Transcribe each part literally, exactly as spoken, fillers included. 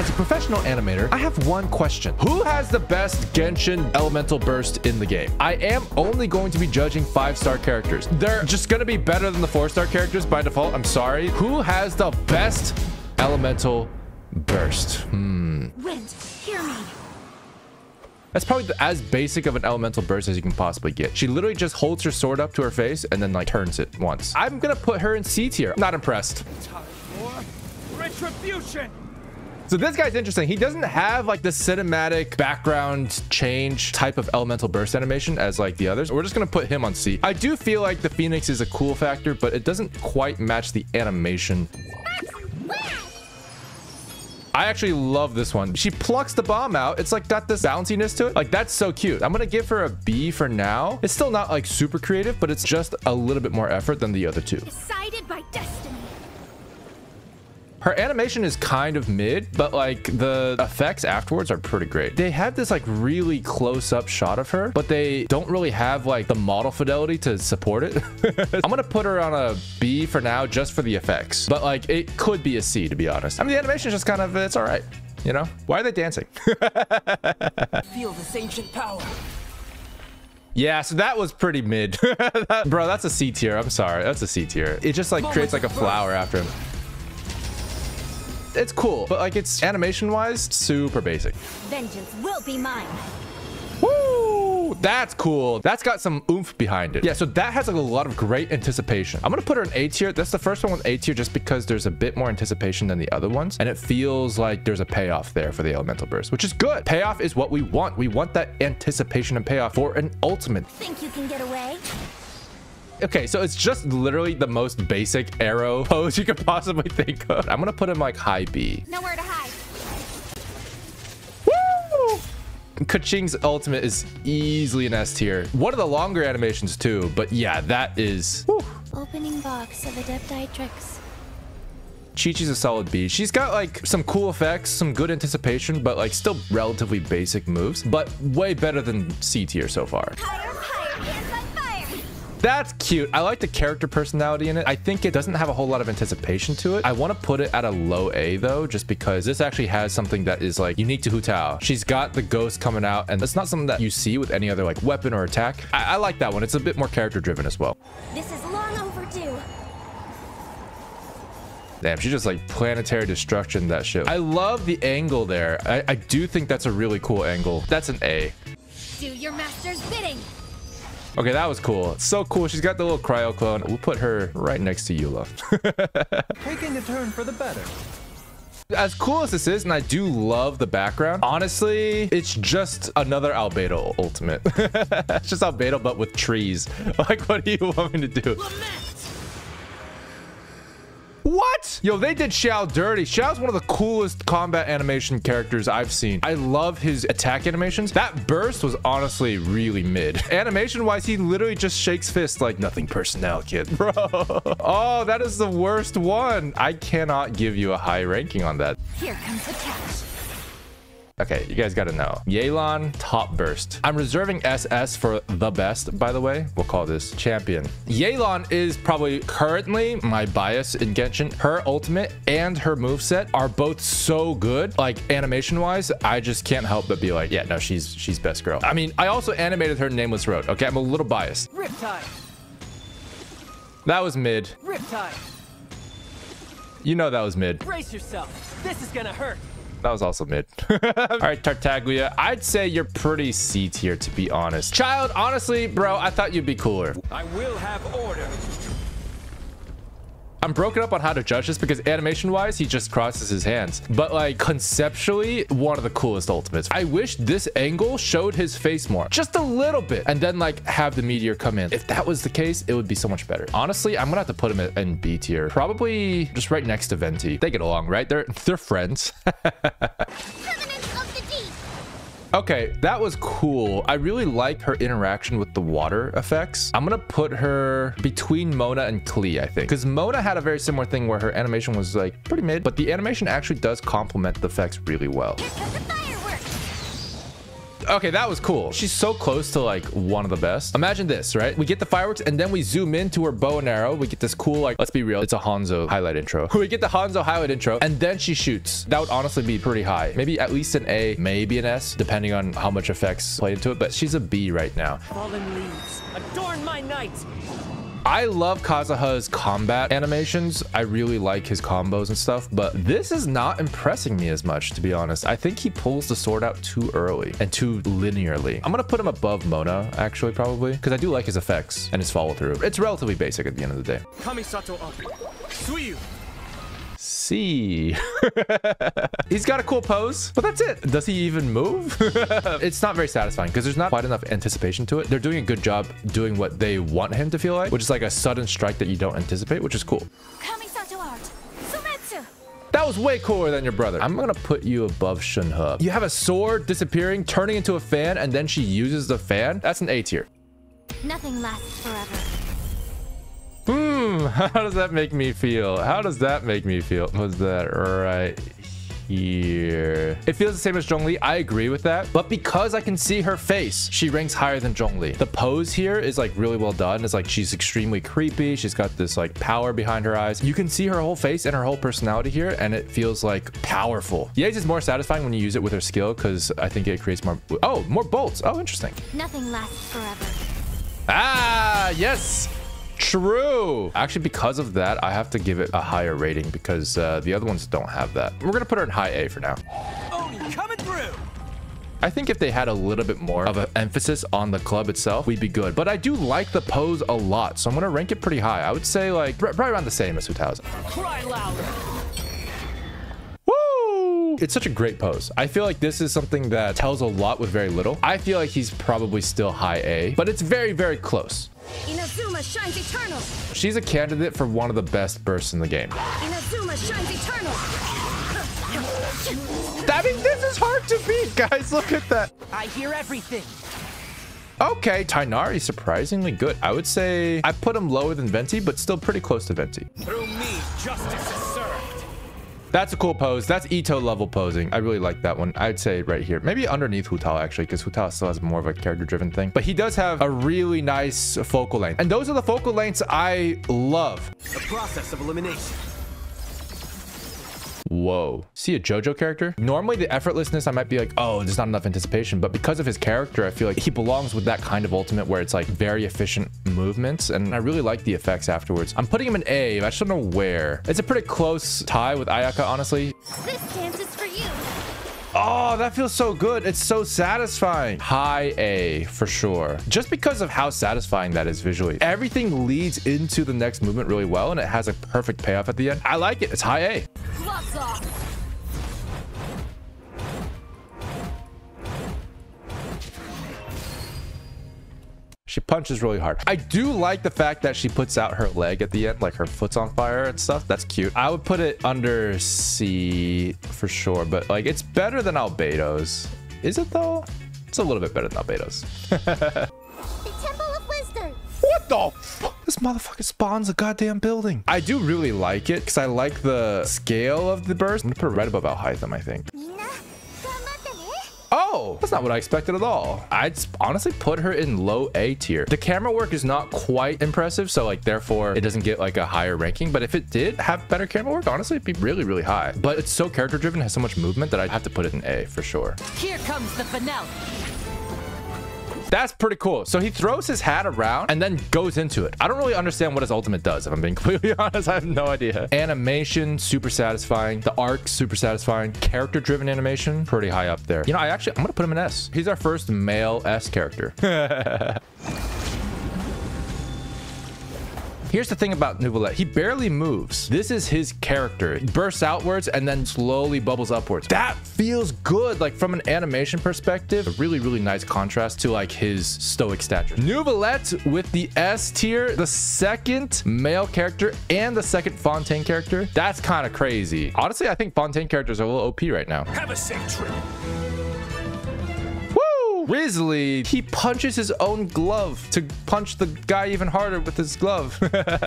As a professional animator, I have one question. Who has the best Genshin elemental burst in the game? I am only going to be judging five-star characters. They're just gonna be better than the four-star characters by default. I'm sorry. Who has the best elemental burst? Hmm. Wind, hear me. That's probably the, as basic of an elemental burst as you can possibly get. She literally just holds her sword up to her face and then like turns it once. I'm gonna put her in C tier. Not impressed. Time for retribution. So this guy's interesting. He doesn't have like the cinematic background change type of elemental burst animation as like the others. We're just going to put him on C. I do feel like the Phoenix is a cool factor, but it doesn't quite match the animation. I actually love this one. She plucks the bomb out. It's like got this bounciness to it. Like that's so cute. I'm going to give her a B for now. It's still not like super creative, but it's just a little bit more effort than the other two. Decided by destiny. Her animation is kind of mid, but like the effects afterwards are pretty great. They have this like really close up shot of her, but they don't really have like the model fidelity to support it. I'm going to put her on a B for now just for the effects, but like it could be a C to be honest. I mean, the animation is just kind of, it's all right. You know, why are they dancing? Feel this ancient power. Yeah, so that was pretty mid. that, bro, that's a C tier. I'm sorry. That's a C tier. It just like creates like a flower after him. It's cool, but like it's animation wise super basic. Vengeance will be mine. Woo! That's cool. That's got some oomph behind it. Yeah, so that has like a lot of great anticipation. I'm gonna put her in A tier. That's the first one with A tier just because there's a bit more anticipation than the other ones, and it feels like there's a payoff there for the elemental burst, which is good. Payoff is what we want. We want that anticipation and payoff for an ultimate. Think you can get away? Okay, so it's just literally the most basic arrow pose you could possibly think of. I'm gonna put him like high B. Nowhere to hide. Woo! Ka-ching's ultimate is easily an S tier. One of the longer animations too, but yeah, that is. Woo. Opening box of Adepti tricks. Chi-Chi's a solid B. She's got like some cool effects, some good anticipation, but like still relatively basic moves, but way better than C tier so far. Higher, higher, and that's cute. I like the character personality in it. I think it doesn't have a whole lot of anticipation to it. I want to put it at a low A though, just because this actually has something that is like unique to Hu Tao. She's got the ghost coming out, and that's not something that you see with any other like weapon or attack. I, I like that one. It's a bit more character driven as well. This is long overdue. Damn, she just like planetary destruction that shit. I love the angle there. I, I do think that's a really cool angle. That's an A. Do your master's bidding. Okay, that was cool. It's so cool. She's got the little cryo clone. We'll put her right next to Eula. Taking a turn for the better. As cool as this is, and I do love the background, honestly, it's just another Albedo ultimate. It's just Albedo, but with trees. Like, what do you want me to do? Lament. What? Yo, they did Xiao dirty. Xiao's one of the coolest combat animation characters I've seen. I love his attack animations. That burst was honestly really mid. Animation-wise, he literally just shakes fists like nothing personnel, kid. Bro. Oh, that is the worst one. I cannot give you a high ranking on that. Here comes the catch. Okay, you guys gotta know. Yelan, top burst. I'm reserving S S for the best, by the way. We'll call this champion. Yelan is probably currently my bias in Genshin. Her ultimate and her moveset are both so good. Like, animation-wise, I just can't help but be like, yeah, no, she's she's best girl. I mean, I also animated her in Nameless Road. Okay, I'm a little biased. Riptide. That was mid. Riptide. You know that was mid. Brace yourself. This is gonna hurt. That was also mid. All right, Tartaglia. I'd say you're pretty C tier, to be honest. Child, honestly, bro, I thought you'd be cooler. I will have order. I'm broken up on how to judge this because animation-wise, he just crosses his hands. But like conceptually, one of the coolest ultimates. I wish this angle showed his face more, just a little bit, and then like have the meteor come in. If that was the case, it would be so much better. Honestly, I'm gonna have to put him in B tier, probably just right next to Venti. They get along, right? They're they're friends. Okay, that was cool. I really like her interaction with the water effects. I'm gonna put her between Mona and Klee, I think. Because Mona had a very similar thing where her animation was like pretty mid, but the animation actually does complement the effects really well. Okay, that was cool. She's so close to like one of the best. Imagine this, right? We get the fireworks and then we zoom in to her bow and arrow. We get this cool, like, let's be real, it's a Hanzo highlight intro. We get the Hanzo highlight intro and then she shoots. That would honestly be pretty high. Maybe at least an A, maybe an S, depending on how much effects play into it. But she's a B right now. Fallen leaves, adorn my night. I love Kazuha's combat animations. I really like his combos and stuff, but this is not impressing me as much, to be honest. I think he pulls the sword out too early and too linearly. I'm gonna put him above Mona, actually, probably, because I do like his effects and his follow through. It's relatively basic at the end of the day. Kamisato Ayato. C. He's got a cool pose, but that's it. Does he even move? It's not very satisfying because there's not quite enough anticipation to it. They're doing a good job doing what they want him to feel like, which is like a sudden strike that you don't anticipate, which is cool. That was way cooler than your brother. I'm gonna put you above Shunha. You have a sword disappearing, turning into a fan, and then she uses the fan. That's an A tier. Nothing lasts forever. Hmm, how does that make me feel? How does that make me feel? Was that right here? It feels the same as Zhongli. I agree with that. But because I can see her face, she ranks higher than Zhongli. The pose here is like really well done. It's like she's extremely creepy. She's got this like power behind her eyes. You can see her whole face and her whole personality here, and it feels like powerful. Ye's is more satisfying when you use it with her skill because I think it creates more... Oh, more bolts. Oh, interesting. Nothing lasts forever. Ah, yes. True. Actually, because of that, I have to give it a higher rating because uh, the other ones don't have that. We're going to put her in high A for now. Oni coming through. I think if they had a little bit more of an emphasis on the club itself, we'd be good. But I do like the pose a lot, so I'm going to rank it pretty high. I would say like right around the same as two thousand. Cry louder. It's such a great pose. I feel like this is something that tells a lot with very little. I feel like he's probably still high A, but it's very, very close. Inazuma shines eternal. She's a candidate for one of the best bursts in the game. Inazuma shines eternal. I mean, this is hard to beat, guys. Look at that. I hear everything. Okay, Tainari, surprisingly good. I would say I put him lower than Venti, but still pretty close to Venti. Through me, justice is served. That's a cool pose. That's Ito level posing. I really like that one. I'd say right here. Maybe underneath Hutal, actually, because Hutal still has more of a character-driven thing. But he does have a really nice focal length. And those are the focal lengths I love. The process of elimination. Whoa. See a JoJo character? Normally, the effortlessness, I might be like, oh, there's not enough anticipation. But because of his character, I feel like he belongs with that kind of ultimate where it's like very efficient movements. And I really like the effects afterwards. I'm putting him an A, but I just don't know where. It's a pretty close tie with Ayaka, honestly. This dance is for you. Oh, that feels so good. It's so satisfying. High A for sure. Just because of how satisfying that is visually. Everything leads into the next movement really well, and it has a perfect payoff at the end. I like it. It's high A. Lots off. She punches really hard. I do like the fact that she puts out her leg at the end, like her foot's on fire and stuff. That's cute. I would put it under C for sure, but like it's better than Albedo's. Is it though? It's a little bit better than Albedo's. The Temple of Wisdom. What the fuck? This motherfucker spawns a goddamn building. I do really like it because I like the scale of the burst. I'm gonna put it right above Alhaitham, I think. Oh, that's not what I expected at all. I'd honestly put her in low A tier. The camera work is not quite impressive, so like therefore it doesn't get like a higher ranking. But if it did have better camera work, honestly, it'd be really, really high. But it's so character driven, has so much movement that I'd have to put it in A for sure. Here comes the finale. That's pretty cool. So he throws his hat around and then goes into it. I don't really understand what his ultimate does, if I'm being completely honest. I have no idea. Animation, super satisfying. The arc, super satisfying. Character-driven animation, pretty high up there. You know, I actually, I'm gonna put him in S. He's our first male S character. Here's the thing about Neuvillette. He barely moves. This is his character. He bursts outwards and then slowly bubbles upwards. That feels good. Like from an animation perspective, a really, really nice contrast to like his stoic stature. Neuvillette with the S tier, the second male character and the second Fontaine character. That's kind of crazy. Honestly, I think Fontaine characters are a little O P right now. Have a safe trip. Grizzly, he punches his own glove to punch the guy even harder with his glove.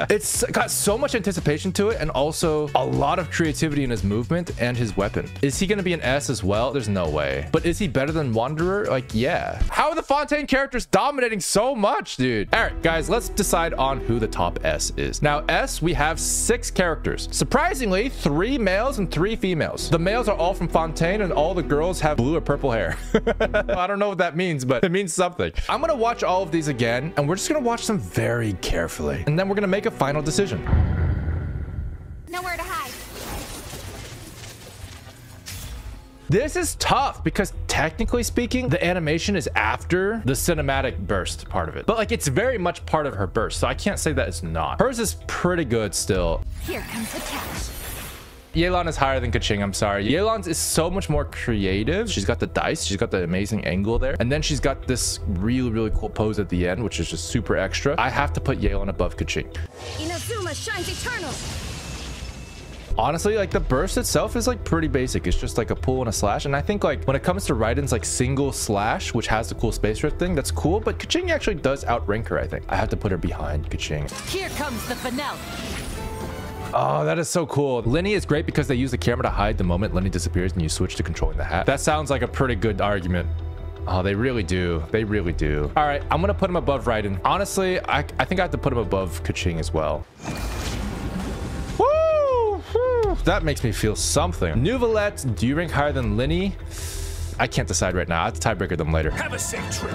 It's got so much anticipation to it, and also a lot of creativity in his movement and his weapon. Is he going to be an S as well? There's no way. But is he better than Wanderer? Like, yeah. How are the Fontaine characters dominating so much, dude? All right, guys, let's decide on who the top S is. Now, S, we have six characters. Surprisingly, three males and three females. The males are all from Fontaine, and all the girls have blue or purple hair. I don't know what that means, but it means something. I'm going to watch all of these again, and we're just going to watch them very carefully. And then we're going to make a final decision. Nowhere to hide. This is tough because technically speaking, the animation is after the cinematic burst part of it. But like, it's very much part of her burst, so I can't say that it's not. Hers is pretty good still. Here comes the catch. Yelan is higher than Kaching, I'm sorry. Yelan's is so much more creative. She's got the dice, she's got the amazing angle there. And then she's got this really, really cool pose at the end, which is just super extra. I have to put Yelan above Kaching. Inazuma shines eternal. Honestly, like the burst itself is like pretty basic. It's just like a pull and a slash. And I think like when it comes to Raiden's like single slash, which has the cool space rift thing, that's cool. But Kaching actually does outrank her, I think. I have to put her behind Kaching. Here comes the finale. Oh, that is so cool. Lenny is great because they use the camera to hide the moment Lenny disappears and you switch to controlling the hat. That sounds like a pretty good argument. Oh, they really do. They really do. All right, I'm going to put him above Raiden. Honestly, I, I think I have to put him above Kaching as well. Woo! Woo! That makes me feel something. Neuvillette, do you rank higher than Lenny? I can't decide right now. I'll have to tiebreaker them later. Have a safe trip.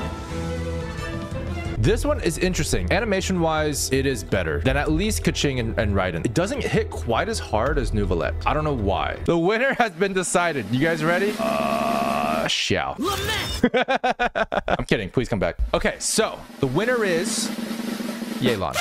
This one is interesting. Animation-wise, it is better than at least Kaching and, and Raiden. It doesn't hit quite as hard as Neuvillette. I don't know why. The winner has been decided. You guys ready? Uh, Xiao. I'm kidding. Please come back. Okay, so the winner is Yelan.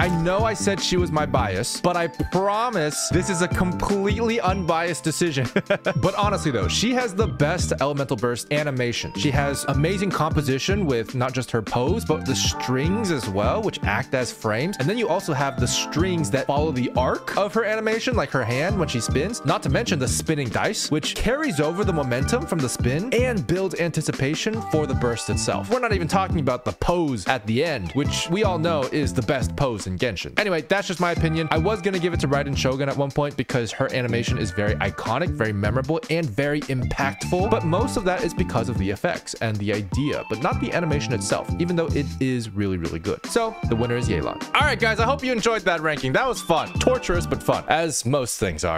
I know I said she was my bias, but I promise this is a completely unbiased decision. But honestly though, she has the best elemental burst animation. She has amazing composition with not just her pose, but the strings as well, which act as frames. And then you also have the strings that follow the arc of her animation, like her hand when she spins, not to mention the spinning dice, which carries over the momentum from the spin and builds anticipation for the burst itself. We're not even talking about the pose at the end, which we all know is the best pose in Genshin. Anyway, that's just my opinion. I was going to give it to Raiden Shogun at one point because her animation is very iconic, very memorable, and very impactful. But most of that is because of the effects and the idea, but not the animation itself, even though it is really, really good. So the winner is Yelan. All right, guys, I hope you enjoyed that ranking. That was fun. Torturous, but fun, as most things are.